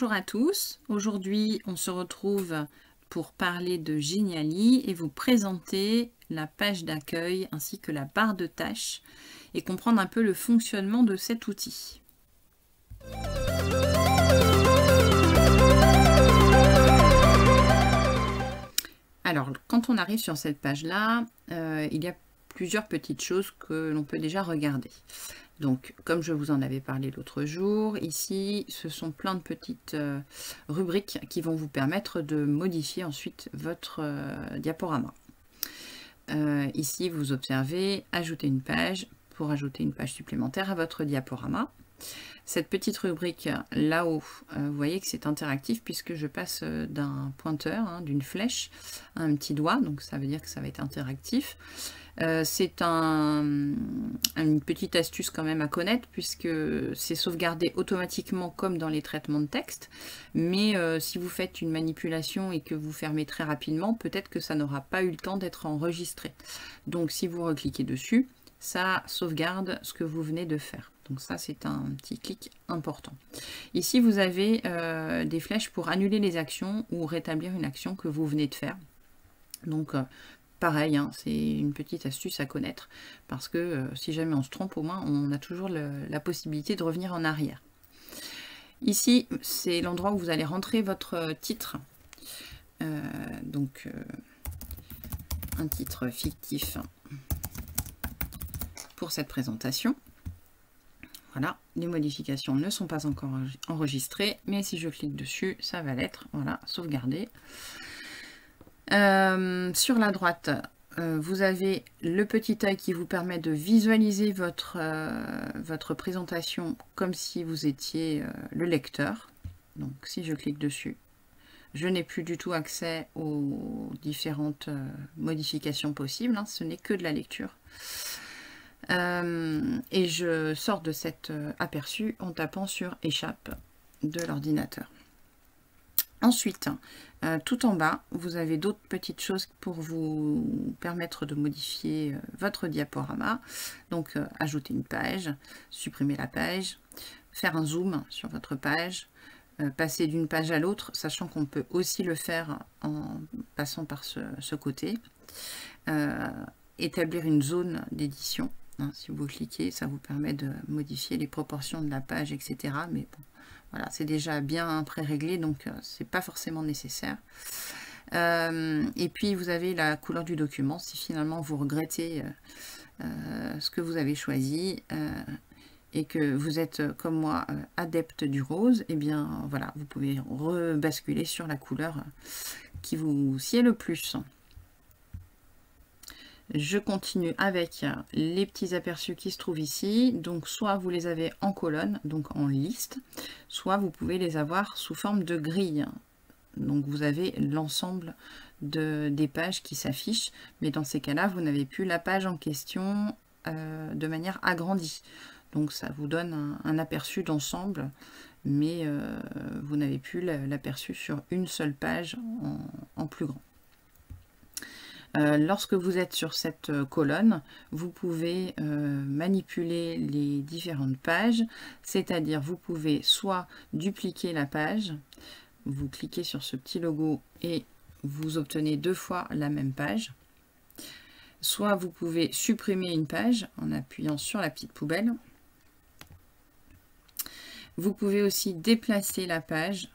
Bonjour à tous, aujourd'hui on se retrouve pour parler de Genially et vous présenter la page d'accueil ainsi que la barre de tâches et comprendre un peu le fonctionnement de cet outil. Alors quand on arrive sur cette page là, il y a plusieurs petites choses que l'on peut déjà regarder. Donc, comme je vous en avais parlé l'autre jour, ici, ce sont plein de petites rubriques qui vont vous permettre de modifier ensuite votre diaporama. Ici, vous observez « Ajouter une page » pour ajouter une page supplémentaire à votre diaporama. Cette petite rubrique là-haut, vous voyez que c'est interactif puisque je passe d'un pointeur, d'une flèche, à un petit doigt, donc ça veut dire que ça va être interactif. C'est une petite astuce quand même à connaître puisque c'est sauvegardé automatiquement comme dans les traitements de texte, mais si vous faites une manipulation et que vous fermez très rapidement, peut-être que ça n'aura pas eu le temps d'être enregistré. Donc si vous recliquez dessus, ça sauvegarde ce que vous venez de faire. Donc ça, c'est un petit clic important. Ici, vous avez des flèches pour annuler les actions ou rétablir une action que vous venez de faire. Donc pareil, c'est une petite astuce à connaître parce que si jamais on se trompe, au moins on a toujours la possibilité de revenir en arrière. Ici, c'est l'endroit où vous allez rentrer votre titre. Un titre fictif pour cette présentation. Voilà, les modifications ne sont pas encore enregistrées, mais si je clique dessus, ça va l'être. Voilà, sauvegarder. Sur la droite, vous avez le petit œil qui vous permet de visualiser votre présentation comme si vous étiez le lecteur. Donc, si je clique dessus, je n'ai plus du tout accès aux différentes modifications possibles. Ce n'est que de la lecture. Et je sors de cet aperçu en tapant sur échappe de l'ordinateur. Ensuite, tout en bas, vous avez d'autres petites choses pour vous permettre de modifier votre diaporama. Donc, ajouter une page, supprimer la page, faire un zoom sur votre page, passer d'une page à l'autre, sachant qu'on peut aussi le faire en passant par ce côté. Établir une zone d'édition. Si vous cliquez, ça vous permet de modifier les proportions de la page, etc. Mais bon, voilà, c'est déjà bien pré-réglé, donc c'est pas forcément nécessaire. Et puis, vous avez la couleur du document. Si finalement vous regrettez ce que vous avez choisi et que vous êtes, comme moi, adepte du rose, eh bien, voilà, vous pouvez rebasculer sur la couleur qui vous sied le plus. Je continue avec les petits aperçus qui se trouvent ici. Donc, soit vous les avez en colonne, donc en liste, soit vous pouvez les avoir sous forme de grille. Donc, vous avez l'ensemble des pages qui s'affichent. Mais dans ces cas-là, vous n'avez plus la page en question de manière agrandie. Donc, ça vous donne un aperçu d'ensemble, mais vous n'avez plus l'aperçu sur une seule page en plus grand. Lorsque vous êtes sur cette colonne, vous pouvez manipuler les différentes pages, c'est-à-dire vous pouvez soit dupliquer la page, vous cliquez sur ce petit logo et vous obtenez deux fois la même page, soit vous pouvez supprimer une page en appuyant sur la petite poubelle. Vous pouvez aussi déplacer la page,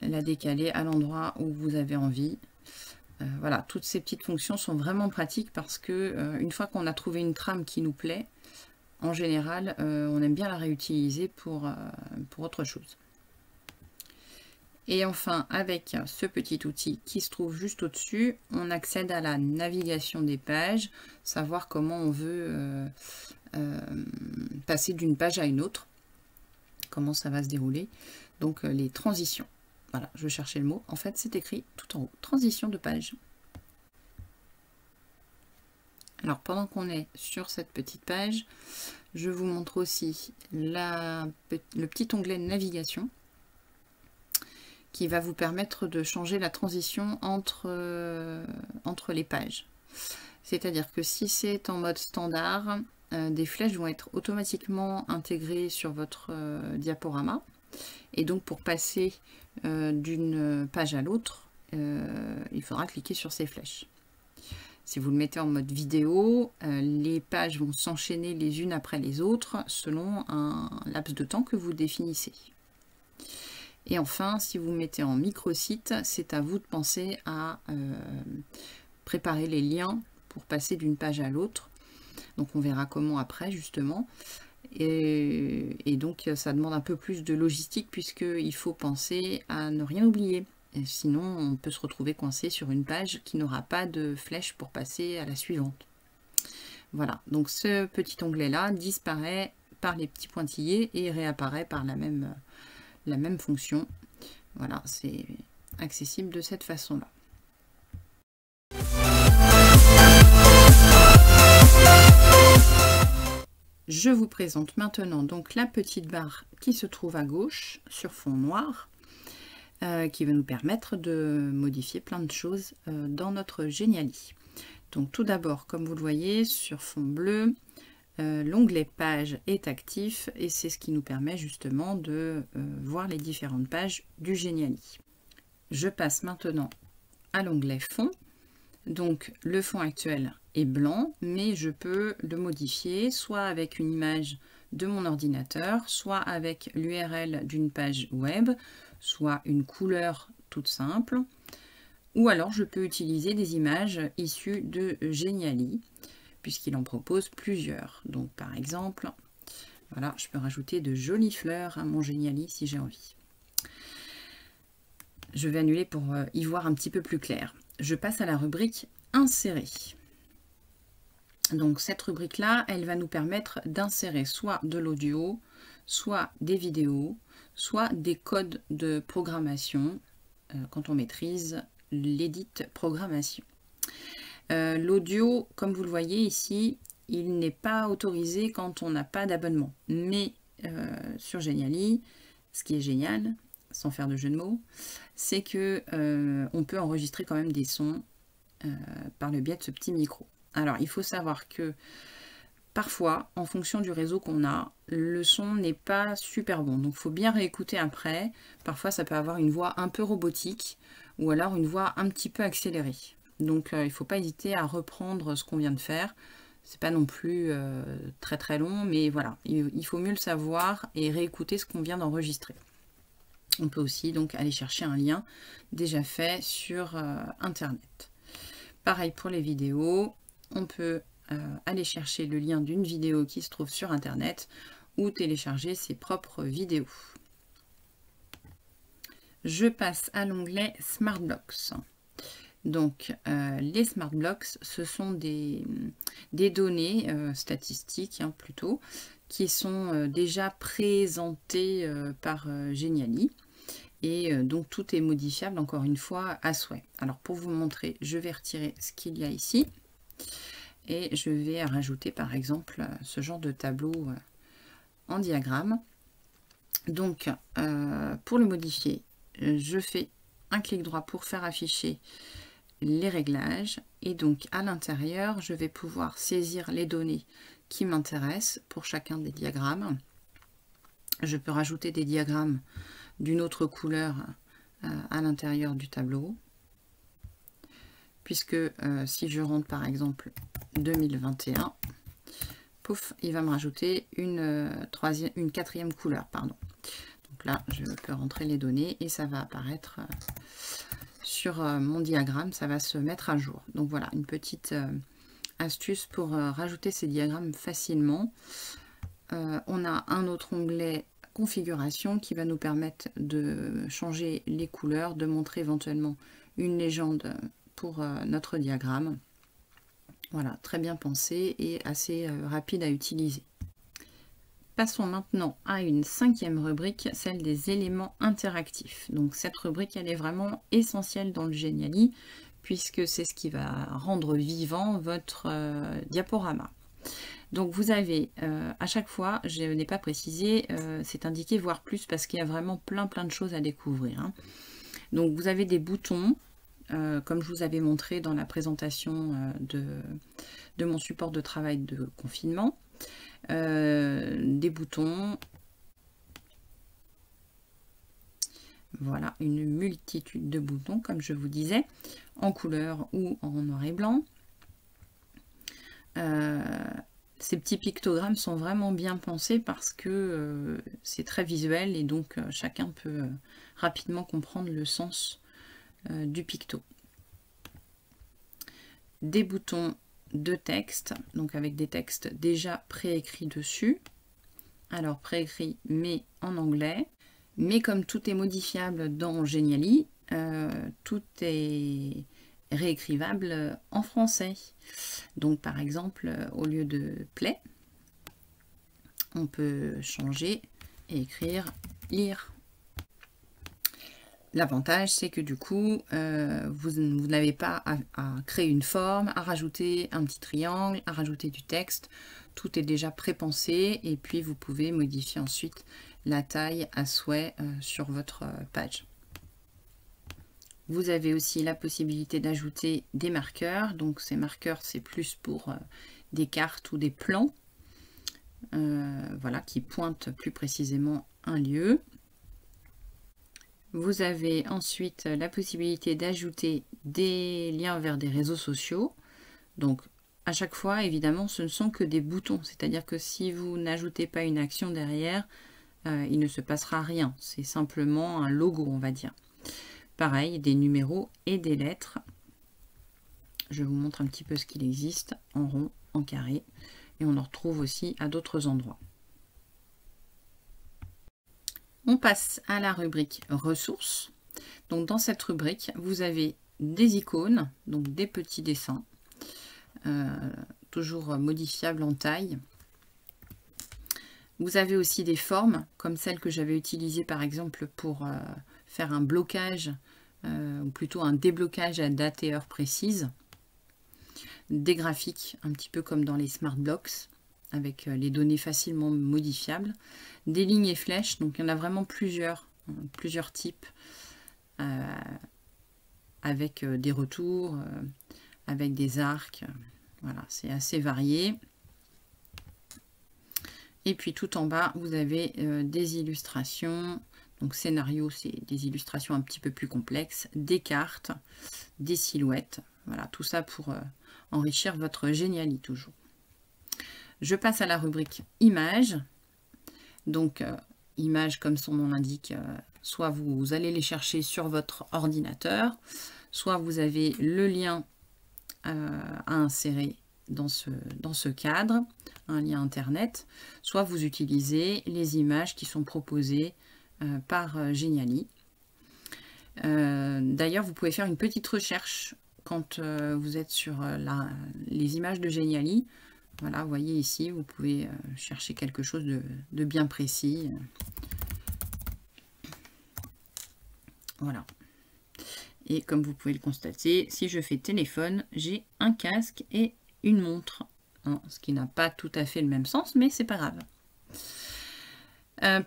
la décaler à l'endroit où vous avez envie. Voilà, toutes ces petites fonctions sont vraiment pratiques parce que une fois qu'on a trouvé une trame qui nous plaît, en général, on aime bien la réutiliser pour autre chose. Et enfin, avec ce petit outil qui se trouve juste au-dessus, on accède à la navigation des pages, savoir comment on veut passer d'une page à une autre, comment ça va se dérouler, donc les transitions. Voilà, je cherchais le mot. En fait, c'est écrit tout en haut. Transition de page. Alors, pendant qu'on est sur cette petite page, je vous montre aussi le petit onglet navigation qui va vous permettre de changer la transition entre les pages. C'est-à-dire que si c'est en mode standard, des flèches vont être automatiquement intégrées sur votre diaporama. Et donc, pour passer d'une page à l'autre, il faudra cliquer sur ces flèches. Si vous le mettez en mode vidéo, les pages vont s'enchaîner les unes après les autres selon un laps de temps que vous définissez. Et enfin, si vous mettez en microsite, c'est à vous de penser à préparer les liens pour passer d'une page à l'autre. Donc on verra comment après justement. Et donc ça demande un peu plus de logistique puisqu'il faut penser à ne rien oublier. Et sinon, on peut se retrouver coincé sur une page qui n'aura pas de flèche pour passer à la suivante. Voilà, donc ce petit onglet-là disparaît par les petits pointillés et réapparaît par la même fonction. Voilà, c'est accessible de cette façon-là. Je vous présente maintenant donc la petite barre qui se trouve à gauche sur fond noir, qui va nous permettre de modifier plein de choses dans notre Genially. Donc tout d'abord, comme vous le voyez, sur fond bleu, l'onglet page est actif et c'est ce qui nous permet justement de voir les différentes pages du Genially. Je passe maintenant à l'onglet fond. Donc le fond actuel est blanc, mais je peux le modifier soit avec une image de mon ordinateur, soit avec l'URL d'une page web, soit une couleur toute simple, ou alors je peux utiliser des images issues de Genially, puisqu'il en propose plusieurs. Donc par exemple, voilà, je peux rajouter de jolies fleurs à mon Genially si j'ai envie. Je vais annuler pour y voir un petit peu plus clair. Je passe à la rubrique insérer. Donc cette rubrique-là, elle va nous permettre d'insérer soit de l'audio, soit des vidéos, soit des codes de programmation quand on maîtrise l'édit programmation. L'audio, comme vous le voyez ici, il n'est pas autorisé quand on n'a pas d'abonnement. Mais sur Genially, ce qui est génial, sans faire de jeu de mots, c'est que on peut enregistrer quand même des sons par le biais de ce petit micro. Alors il faut savoir que parfois, en fonction du réseau qu'on a, le son n'est pas super bon. Donc il faut bien réécouter après. Parfois, ça peut avoir une voix un peu robotique ou alors une voix un petit peu accélérée. Donc il ne faut pas hésiter à reprendre ce qu'on vient de faire. C'est pas non plus très très long, mais voilà, il faut mieux le savoir et réécouter ce qu'on vient d'enregistrer. On peut aussi donc aller chercher un lien déjà fait sur Internet. Pareil pour les vidéos, on peut aller chercher le lien d'une vidéo qui se trouve sur Internet ou télécharger ses propres vidéos. Je passe à l'onglet Smart Blocks. Donc, les Smart Blocks, ce sont des données statistiques hein, plutôt, qui sont déjà présentées par Genially. Et donc, tout est modifiable, encore une fois, à souhait. Alors, pour vous montrer, je vais retirer ce qu'il y a ici. Et je vais rajouter par exemple ce genre de tableau en diagramme. Donc pour le modifier, je fais un clic droit pour faire afficher les réglages. Et donc à l'intérieur, je vais pouvoir saisir les données qui m'intéressent pour chacun des diagrammes. Je peux rajouter des diagrammes d'une autre couleur à l'intérieur du tableau. Puisque si je rentre par exemple 2021, pouf, il va me rajouter une quatrième couleur, pardon. Donc là, je peux rentrer les données et ça va apparaître sur mon diagramme, ça va se mettre à jour. Donc voilà, une petite astuce pour rajouter ces diagrammes facilement. On a un autre onglet configuration qui va nous permettre de changer les couleurs, de montrer éventuellement une légende pour notre diagramme. Voilà, très bien pensé et assez rapide à utiliser. Passons maintenant à une cinquième rubrique, celle des éléments interactifs. Donc cette rubrique, elle est vraiment essentielle dans le Genially, puisque c'est ce qui va rendre vivant votre diaporama. Donc vous avez, à chaque fois, je n'ai pas précisé, c'est indiqué voir plus parce qu'il y a vraiment plein de choses à découvrir, hein. Donc vous avez des boutons, comme je vous avais montré dans la présentation de mon support de travail de confinement, des boutons Voilà, une multitude de boutons, comme je vous disais, en couleur ou en noir et blanc. Ces petits pictogrammes sont vraiment bien pensés parce que c'est très visuel et donc chacun peut rapidement comprendre le sens du picto. Des boutons de texte, donc avec des textes déjà préécrits dessus. Alors préécrit mais en anglais. Mais comme tout est modifiable dans Genially, tout est réécrivable en français. Donc par exemple, au lieu de plaît, on peut changer et écrire lire. L'avantage, c'est que du coup, vous n'avez pas à créer une forme, à rajouter un petit triangle, à rajouter du texte. Tout est déjà prépensé et puis vous pouvez modifier ensuite la taille à souhait sur votre page. Vous avez aussi la possibilité d'ajouter des marqueurs. Donc ces marqueurs, c'est plus pour des cartes ou des plans voilà, qui pointent plus précisément un lieu. Vous avez ensuite la possibilité d'ajouter des liens vers des réseaux sociaux. Donc à chaque fois, évidemment, ce ne sont que des boutons. C'est-à-dire que si vous n'ajoutez pas une action derrière, il ne se passera rien. C'est simplement un logo, on va dire. Pareil, des numéros et des lettres. Je vous montre un petit peu ce qu'il existe en rond, en carré. Et on en retrouve aussi à d'autres endroits. On passe à la rubrique ressources. Donc dans cette rubrique, vous avez des icônes, donc des petits dessins, toujours modifiables en taille. Vous avez aussi des formes, comme celle que j'avais utilisée par exemple pour faire un blocage, ou plutôt un déblocage à date et heure précise. Des graphiques, un petit peu comme dans les smart blocks, avec les données facilement modifiables. Des lignes et flèches, donc il y en a vraiment plusieurs types, avec des retours, avec des arcs. Voilà, c'est assez varié. Et puis tout en bas, vous avez des illustrations. Donc scénario, c'est des illustrations un petit peu plus complexes, des cartes, des silhouettes. Voilà, tout ça pour enrichir votre Genially toujours. Je passe à la rubrique images. Donc images, comme son nom l'indique, soit vous allez les chercher sur votre ordinateur, soit vous avez le lien à insérer dans ce cadre, un lien internet, soit vous utilisez les images qui sont proposées par Genially. D'ailleurs, vous pouvez faire une petite recherche quand vous êtes sur les images de Genially. Voilà, vous voyez ici, vous pouvez chercher quelque chose de bien précis. Voilà. Et comme vous pouvez le constater, si je fais téléphone, j'ai un casque et une montre, hein, ce qui n'a pas tout à fait le même sens, mais c'est pas grave.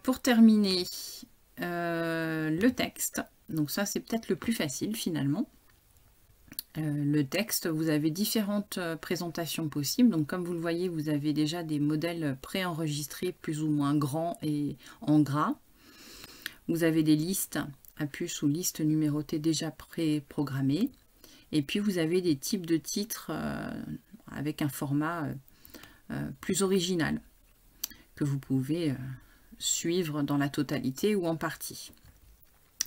Pour terminer, le texte. Donc ça, c'est peut-être le plus facile finalement. Le texte, vous avez différentes présentations possibles. Donc comme vous le voyez, vous avez déjà des modèles préenregistrés, plus ou moins grands et en gras. Vous avez des listes à puce ou listes numérotées déjà préprogrammées. Et puis vous avez des types de titres avec un format plus original que vous pouvez suivre dans la totalité ou en partie.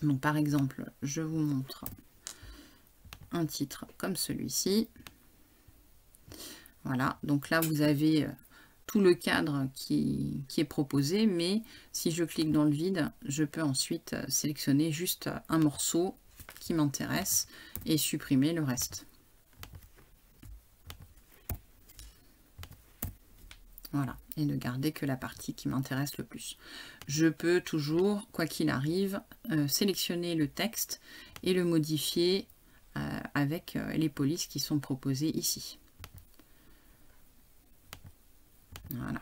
Donc par exemple, je vous montre un titre comme celui-ci. Voilà, donc là vous avez tout le cadre qui est proposé, mais si je clique dans le vide, je peux ensuite sélectionner juste un morceau qui m'intéresse et supprimer le reste. Voilà, et ne garder que la partie qui m'intéresse le plus. Je peux toujours, quoi qu'il arrive, sélectionner le texte et le modifier avec les polices qui sont proposées ici. Voilà.